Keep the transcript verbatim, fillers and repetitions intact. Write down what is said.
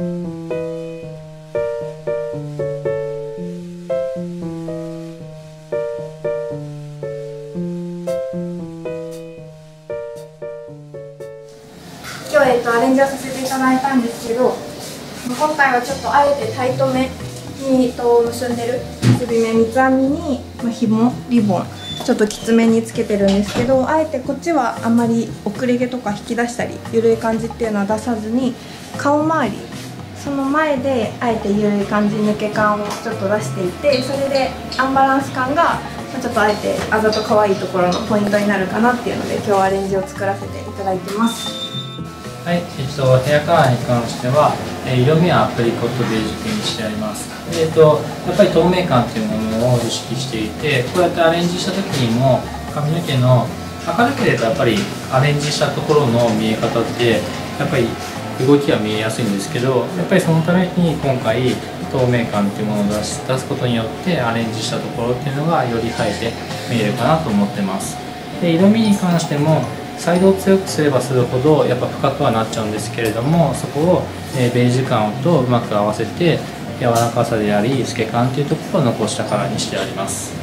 今日、えっと、アレンジをさせていただいたんですけど、今回はちょっとあえてタイトめに結んでる結び目、三つ編みに、まあ、紐リボンちょっときつめにつけてるんですけど、あえてこっちはあんまり遅れ毛とか引き出したり緩い感じっていうのは出さずに、顔周りその前であえて緩い感じ抜け感をちょっと出していて、それでアンバランス感がちょっとあえてあざと可愛いところのポイントになるかなっていうので、今日はアレンジを作らせていただいてます。はい、えっと、ヘアカラーに関しては、えー、色味はアプリコットベージュ系にしてあります。で、えっと、やっぱり透明感というものを意識していて、こうやってアレンジした時にも髪の毛の明るくればやっぱりアレンジしたところの見え方ってやっぱり動きが見えやすいんですけど、やっぱりそのために今回透明感というものを出し、出すことによってアレンジしたところっていうのがより映えて見えるかなと思ってます。で、色味に関してもサイドを強くすればするほどやっぱ深くはなっちゃうんですけれども、そこをベージュ感とうまく合わせて柔らかさであり透け感というところを残したカラーにしてあります。